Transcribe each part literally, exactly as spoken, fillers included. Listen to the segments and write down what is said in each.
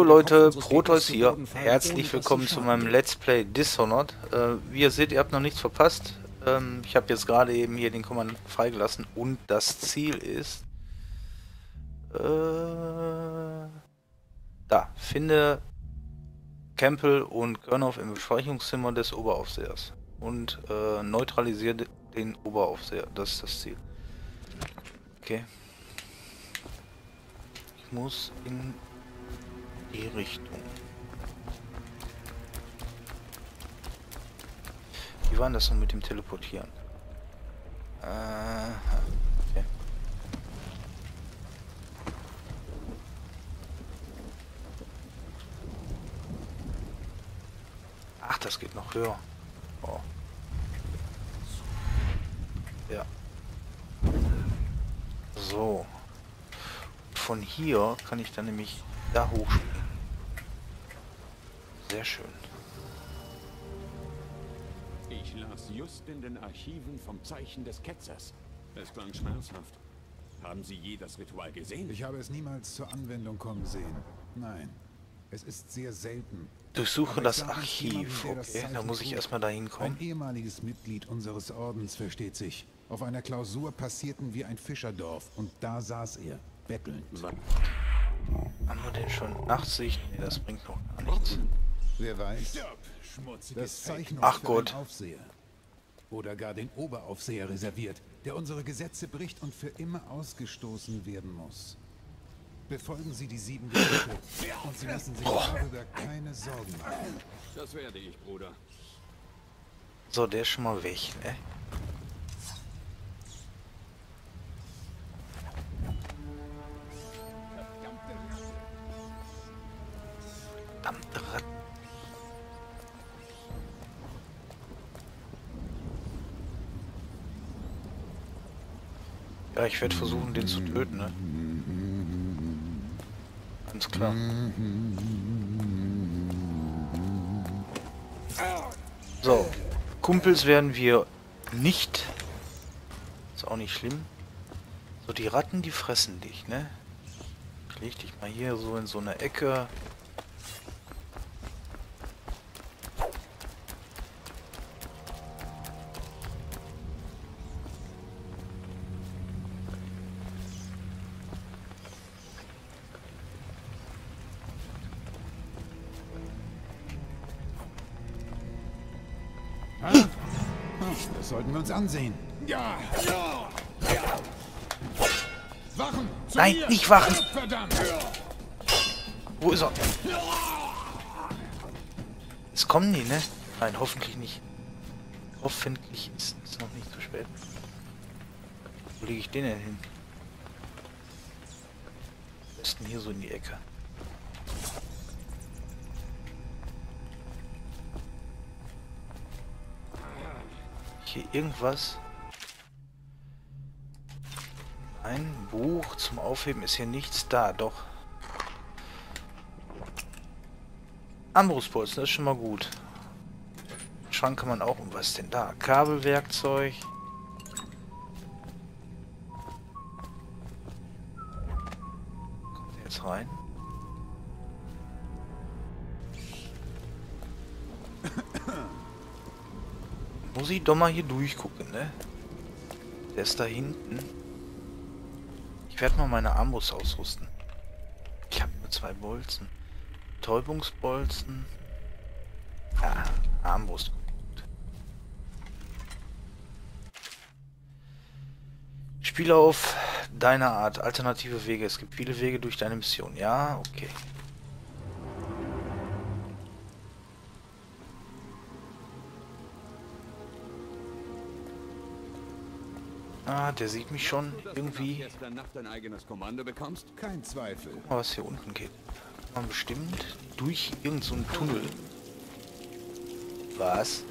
Hallo Leute, Proteus hier, herzlich willkommen zu meinem Let's Play Dishonored. Äh, wie ihr seht, ihr habt noch nichts verpasst. Ähm, ich habe jetzt gerade eben hier den Kommandant freigelassen und das Ziel ist... Äh, da, finde Campbell und Gernhoff im Besprechungszimmer des Oberaufsehers und äh, neutralisiere den Oberaufseher, das ist das Ziel. Okay. Ich muss in... die Richtung. Wie war denn das denn mit dem Teleportieren? Äh, okay. Ach, das geht noch höher. Oh. Ja. So. Von hier kann ich dann nämlich da hochspringen. Sehr schön. Ich las just in den Archiven vom Zeichen des Ketzers. Es klang schmerzhaft. Haben Sie je das Ritual gesehen? Ich habe es niemals zur Anwendung kommen sehen. Nein, es ist sehr selten. Durchsuche das Archiv. Okay, da muss ich erstmal dahin kommen. Ein ehemaliges Mitglied unseres Ordens, versteht sich. Auf einer Klausur passierten wir ein Fischerdorf und da saß er, bettelnd. Haben wir den schon Nachsicht? Nee, das bringt noch gar nichts. Wer weiß, das Zeichen auf den Aufseher oder gar den Oberaufseher reserviert, der unsere Gesetze bricht und für immer ausgestoßen werden muss. Befolgen Sie die sieben Gebote und Sie müssen sich darüber keine Sorgen machen. Das werde ich, Bruder. So, der ist schon mal weg, ne? Ja, ich werde versuchen, den zu töten, ne? Ganz klar. So, Kumpels werden wir nicht. Ist auch nicht schlimm. So, die Ratten, die fressen dich, ne? Ich leg dich mal hier so in so eine Ecke. Das sollten wir uns ansehen. Ja, ja, ja. Wachen! Zu Nein, mir. Nicht wachen! Verdammt! Wo ist er? Es kommen die, ne? Nein, hoffentlich nicht. Hoffentlich ist es noch nicht zu spät. Wo lege ich den denn hin? Am besten hier so in die Ecke. Hier irgendwas. Ein Buch zum Aufheben ist hier nichts da, doch. Armbrustbolzen, das ist schon mal gut. Schrank kann man auch um. Was denn da? Kabelwerkzeug. Kommt der jetzt rein? Muss ich doch mal hier durchgucken, ne? Der ist da hinten. Ich werde mal meine Armbrust ausrüsten. Ich habe nur zwei Bolzen. Betäubungsbolzen. Ja, Armbrust. Spiele auf deine Art. Alternative Wege. Es gibt viele Wege durch deine Mission. Ja, okay. Ah, der sieht mich schon irgendwie. Kein Zweifel. Guck mal, was hier unten geht. Man bestimmt durch irgendeinen so Tunnel. Was?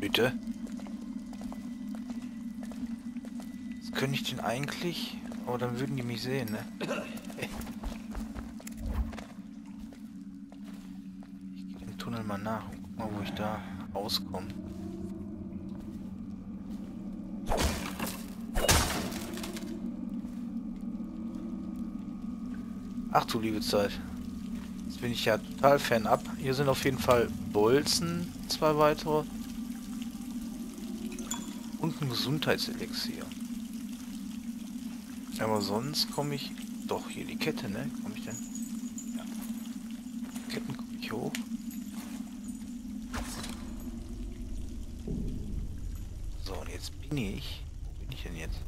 Bitte? Was könnte ich denn eigentlich? Oh, dann würden die mich sehen, ne? Ich gehe den Tunnel mal nach und guck mal, wo ich da... rauskommen. Ach du liebe Zeit. Jetzt bin ich ja total fan ab. Hier sind auf jeden Fall Bolzen, zwei weitere. Und ein Gesundheitselixier. Aber sonst komme ich... Doch, hier die Kette, ne? Komme ich denn? Ja. Ketten komme ich hoch. So, und jetzt bin ich... Wo bin ich denn jetzt?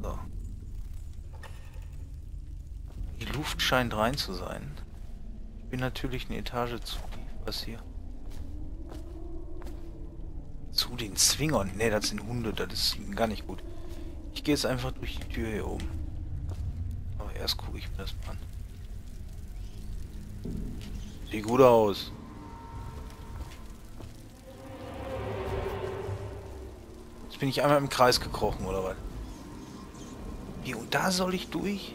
So. Die Luft scheint rein zu sein. Ich bin natürlich eine Etage zu tief. Was hier? Zu den Zwingern. Ne, das sind Hunde. Das ist gar nicht gut. Ich gehe jetzt einfach durch die Tür hier oben. Aber erst gucke ich mir das mal an. Sieht gut aus. Jetzt bin ich einmal im Kreis gekrochen, oder was? Hier, und da soll ich durch?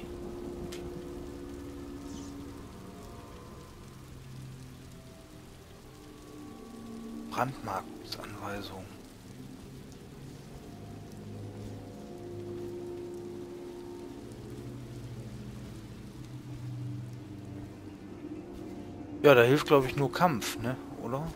Brandmarkungsanweisung. Ja, da hilft glaube ich nur Kampf, ne? Oder?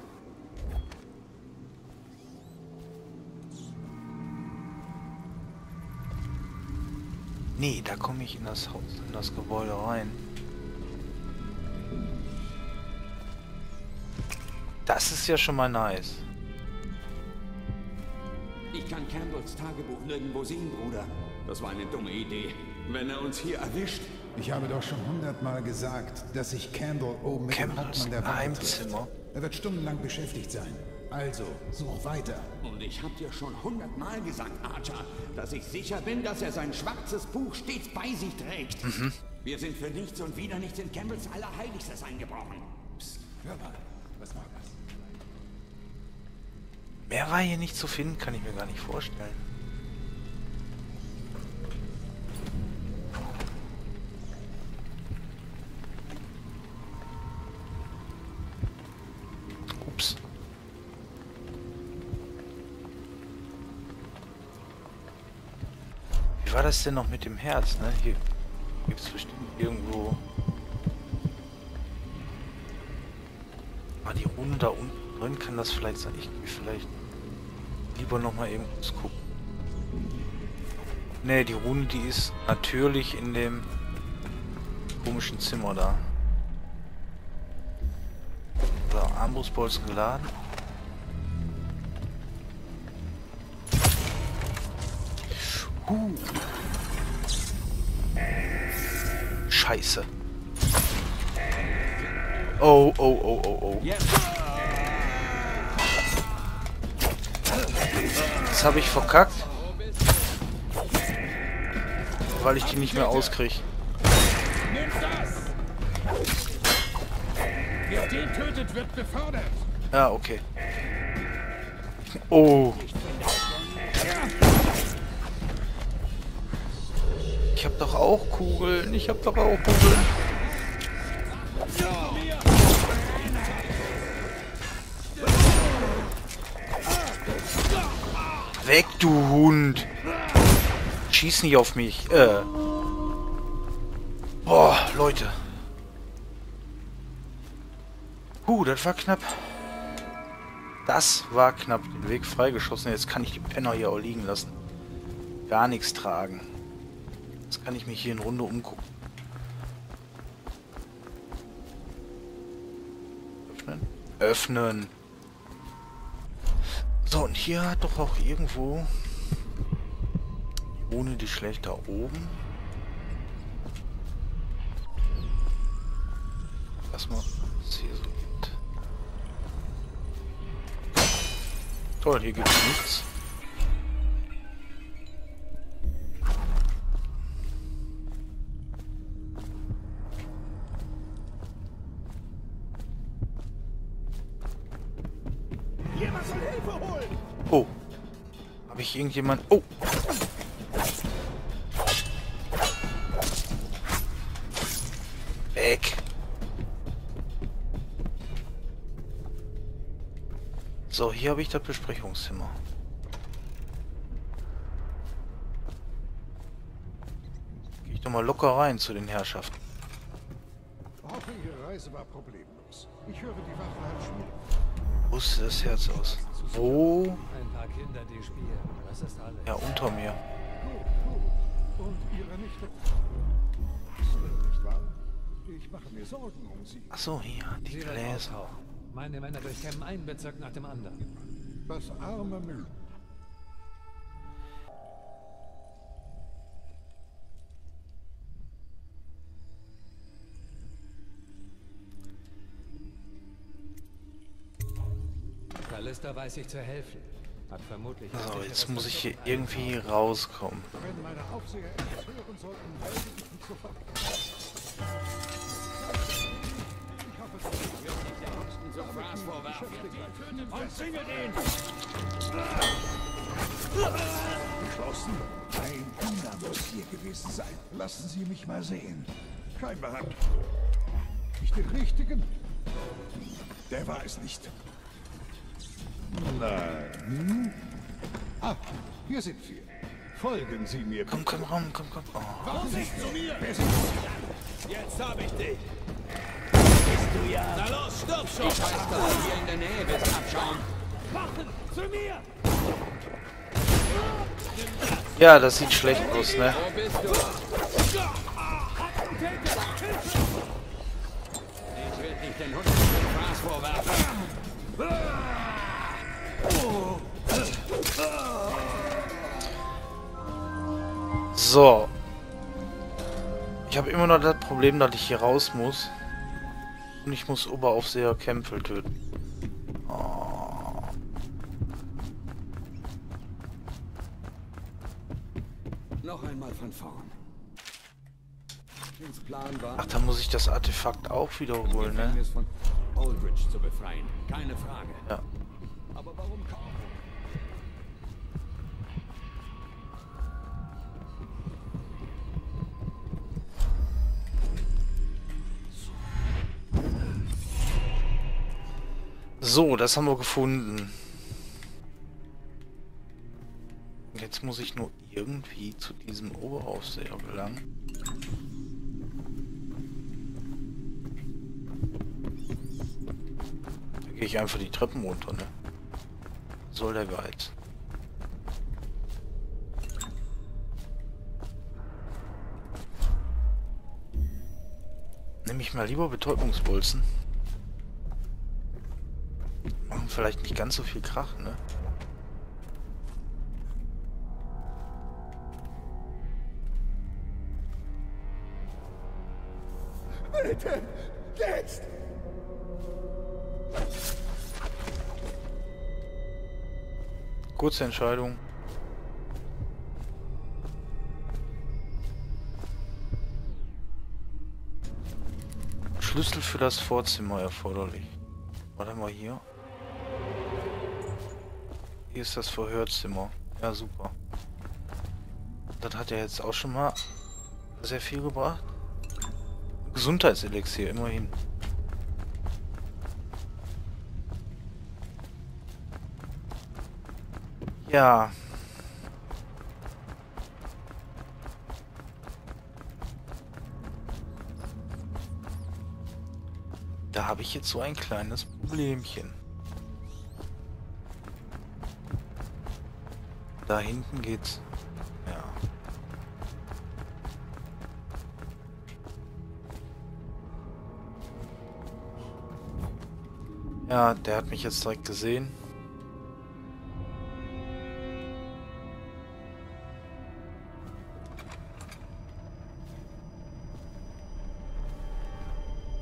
Nee, da komme ich in das Haus, in das Gebäude rein. Das ist ja schon mal nice. Ich kann Campbells Tagebuch nirgendwo sehen, Bruder. Das war eine dumme Idee. Wenn er uns hier erwischt... Ich habe doch schon hundertmal gesagt, dass ich Campbell oben mit dem Hauptmann der Wache trifft. Er wird stundenlang beschäftigt sein. Also, such weiter. Und ich habe dir schon hundertmal gesagt, Archer, dass ich sicher bin, dass er sein schwarzes Buch stets bei sich trägt. Mhm. Wir sind für nichts und wieder nichts in Campbells Allerheiligstes eingebrochen. Psst, hör mal. Was war das? Mehr war hier nicht zu finden, kann ich mir gar nicht vorstellen. Ups. Wie war das denn noch mit dem Herz, ne? Hier gibt es bestimmt irgendwo... War die Runde da unten drin? Kann das vielleicht sein? Ich gehe vielleicht... Lieber nochmal eben kurz gucken. Ne, die Rune, die ist natürlich in dem komischen Zimmer da. So, Armbrustbolzen geladen. Huh. Scheiße. Oh, oh, oh, oh, oh. Yeah. Das habe ich verkackt, weil ich die nicht mehr auskriege. Ja, okay. Oh. Ich habe doch auch Kugeln. Ich habe doch auch Kugeln. Weg, du Hund! Schieß nicht auf mich! Äh. Boah, Leute! Huh, das war knapp. Das war knapp. Den Weg freigeschossen. Jetzt kann ich die Penner hier auch liegen lassen. Gar nichts tragen. Jetzt kann ich mich hier in Runde umgucken. Öffnen. Öffnen! So, und hier hat doch auch irgendwo ohne die schlecht da oben. Lass mal, was hier so gibt. Toll, hier gibt es nichts. Oh. Habe ich irgendjemand... Oh. So, hier habe ich das Besprechungszimmer. Gehe ich doch mal locker rein zu den Herrschaften. Hoffe, Ihre Reise war problemlos. Ich höre, die Wache hat Schmied. Wo ist das Herz aus? Wo? Ein paar Kinder, die spielen. Das ist alles. Ja, unter mir. Gut, gut. Und Ihre Nichte. Ich mache mir Sorgen um Sie. Ach so, hier, die Gläser. Meine Männer durchkämmen einen Bezirk nach dem anderen. Das arme Müll. Kalista weiß ich zu helfen. Hat vermutlich... So, jetzt muss ich hier irgendwie rauskommen. Wenn meine Aufseher etwas hören sollten, werde ich ihn sofort... Und singe den! Geschlossen? Ein Diener muss hier gewesen sein. Lassen Sie mich mal sehen. Kein Behauptung. Nicht den richtigen? Der war es nicht. Nein. Ah, hier sind wir. Folgen Sie mir. Komm, komm, komm, komm, komm. Komm zu mir! Jetzt hab ich dich! Du ja. Na los, stirb schon! Ich weiß, dass du hier in der Nähe bist, abschauen! Warten! Zu mir! Ja, das sieht schlecht aus, ne? Wo bist du? Ich will nicht den Hund mit Gras vorwerfen! So. Ich habe immer noch das Problem, dass ich hier raus muss. Und ich muss Oberaufseher Campbell töten. Oh. Noch einmal von vorn. Ach, da muss ich das Artefakt auch wiederholen, ne? Von Aldridge zu befreien. Keine Frage. Ja. Aber warum kaum? So, das haben wir gefunden. Jetzt muss ich nur irgendwie zu diesem Oberaufseher gelangen. Da gehe ich einfach die Treppen runter, ne? Soll der Geiz. Nehme ich mal lieber Betäubungsbolzen. Vielleicht nicht ganz so viel Krach, ne? Bitte! Jetzt! Kurze Entscheidung. Schlüssel für das Vorzimmer erforderlich. Warte mal hier. Hier ist das Verhörzimmer. Ja, super. Das hat ja jetzt auch schon mal sehr viel gebracht. Gesundheitselixier, immerhin. Ja. Da habe ich jetzt so ein kleines Problemchen. Da hinten geht's. Ja. Ja, der hat mich jetzt direkt gesehen.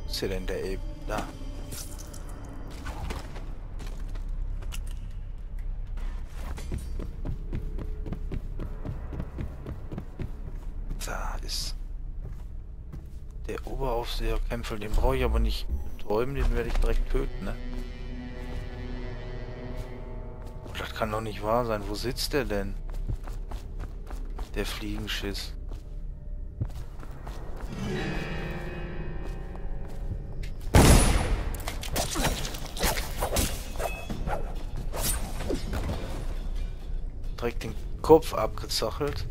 Was ist hier denn der eben? Da. Der Kämpfer, den brauche ich aber nicht betäuben, den werde ich direkt töten, ne? Das kann doch nicht wahr sein. Wo sitzt der denn? Der Fliegenschiss. direkt den Kopf abgezochelt.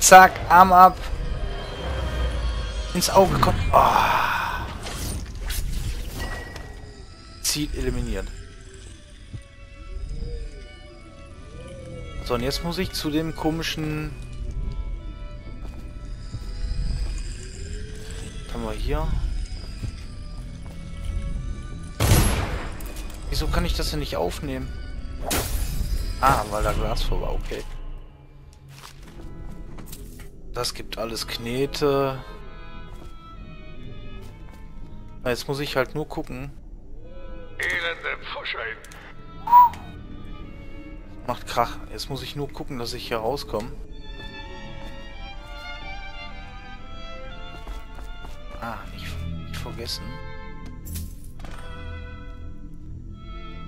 Zack, Arm ab. Ins Auge kommt. Oh. Ziel eliminiert. So, und jetzt muss ich zu dem komischen... Was haben wir hier? Wieso kann ich das denn nicht aufnehmen? Ah, weil da Glas vor war, okay. Das gibt alles Knete. Na, jetzt muss ich halt nur gucken. Elende Pfuschein. Macht Krach. Jetzt muss ich nur gucken, dass ich hier rauskomme. Ah, nicht, nicht vergessen.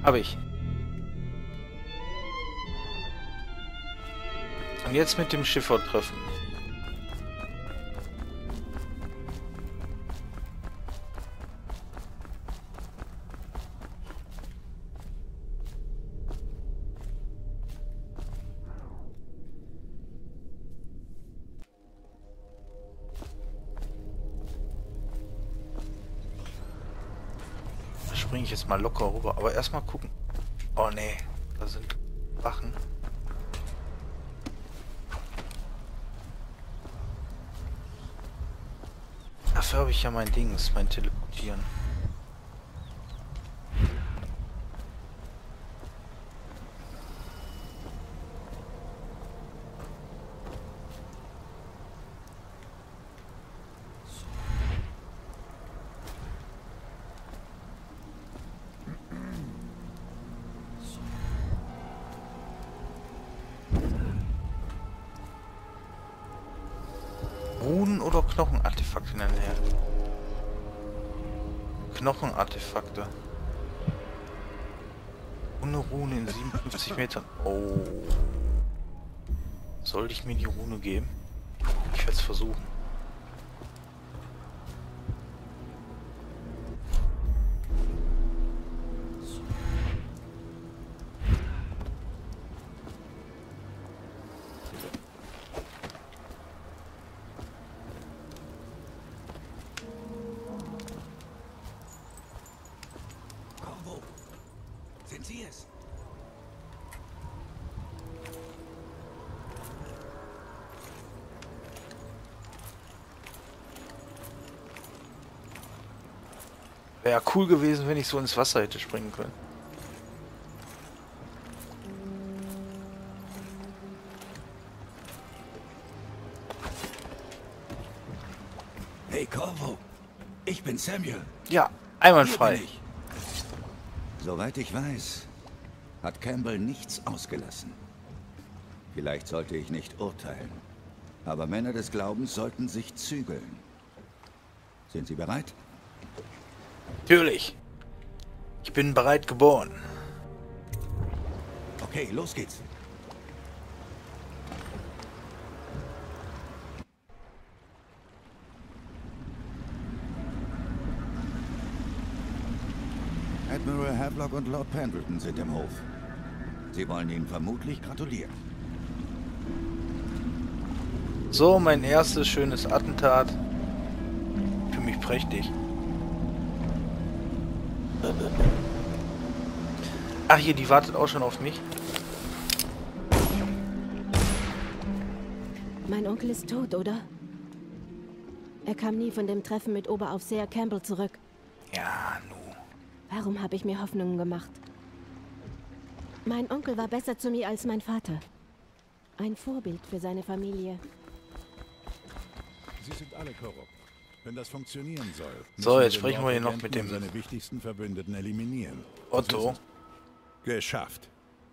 Hab ich. Und jetzt mit dem Schiffer treffen. Da springe ich jetzt mal locker rüber, aber erstmal gucken. Oh nee, da sind Wachen. Dafür habe ich ja mein Dings, mein Teleportieren. Oder Knochenartefakte in der Nähe. Knochenartefakte. Ohne Rune in siebenundfünfzig Metern. Oh. Sollte ich mir die Rune geben? Ich werde es versuchen. Wäre cool gewesen, wenn ich so ins Wasser hätte springen können. Hey Corvo, ich bin Samuel. Ja, einwandfrei. Soweit ich weiß, hat Campbell nichts ausgelassen. Vielleicht sollte ich nicht urteilen, aber Männer des Glaubens sollten sich zügeln. Sind Sie bereit? Natürlich. Ich bin bereit geboren. Okay, los geht's. Admiral Havelock und Lord Pendleton sind im Hof. Sie wollen Ihnen vermutlich gratulieren. So, mein erstes schönes Attentat. Für mich prächtig. Ach hier, die wartet auch schon auf mich. Mein Onkel ist tot, oder? Er kam nie von dem Treffen mit Oberaufseher Campbell zurück. Ja, nu. Warum habe ich mir Hoffnungen gemacht? Mein Onkel war besser zu mir als mein Vater. Ein Vorbild für seine Familie. Sie sind alle korrupt. Wenn das funktionieren soll. So, jetzt sprechen wir hier noch mit dem seine wichtigsten Verbündeten eliminieren. Otto. Geschafft.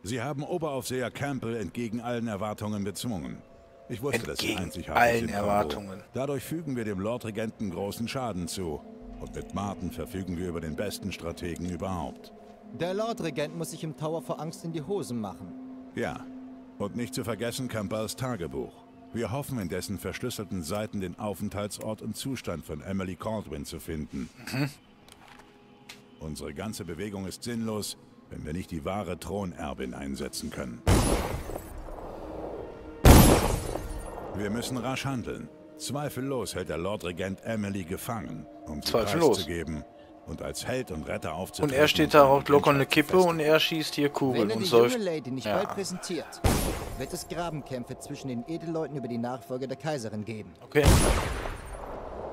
Sie haben Oberaufseher Campbell entgegen allen Erwartungen bezwungen. Ich wusste, entgegen dass Sie einzigartig sind, Erwartungen. Dadurch fügen wir dem Lord Regenten großen Schaden zu. Und mit Martin verfügen wir über den besten Strategen überhaupt. Der Lord Regent muss sich im Tower vor Angst in die Hosen machen. Ja. Und nicht zu vergessen Campbells Tagebuch. Wir hoffen, in dessen verschlüsselten Seiten den Aufenthaltsort und Zustand von Emily Kaldwin zu finden. Mhm. Unsere ganze Bewegung ist sinnlos, wenn wir nicht die wahre Thronerbin einsetzen können. Wir müssen rasch handeln. Zweifellos hält der Lord Regent Emily gefangen, um sie preiszugeben und als Held und Retter aufzutreten. Und er steht da, raucht locker eine Kippe und er schießt hier Kugeln und säuft. Wenn die junge Lady nicht bald präsentiert, wird es Grabenkämpfe zwischen den Edelleuten über die Nachfolge der Kaiserin geben. Okay.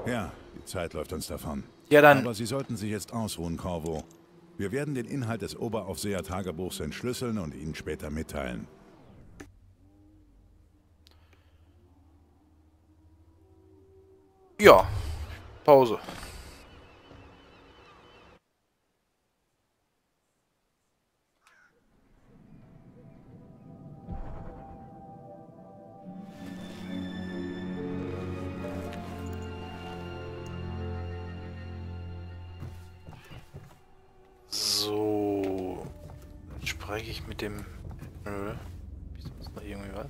Ja, die Zeit läuft uns davon. Ja, dann. Aber Sie sollten sich jetzt ausruhen, Corvo. Wir werden den Inhalt des Oberaufseher-Tagebuchs entschlüsseln und Ihnen später mitteilen. Ja, Pause. So, dann spreche ich mit dem Admiral. Wie ist das noch irgendwie was?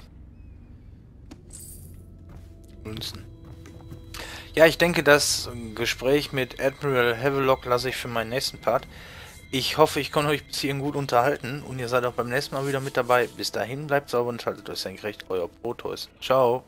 Münzen. Ja, ich denke, das Gespräch mit Admiral Havelock lasse ich für meinen nächsten Part. Ich hoffe, ich konnte euch bis hierhin gut unterhalten und ihr seid auch beim nächsten Mal wieder mit dabei. Bis dahin, bleibt sauber und schaltet euch senkrecht. Euer Proteus. Ciao.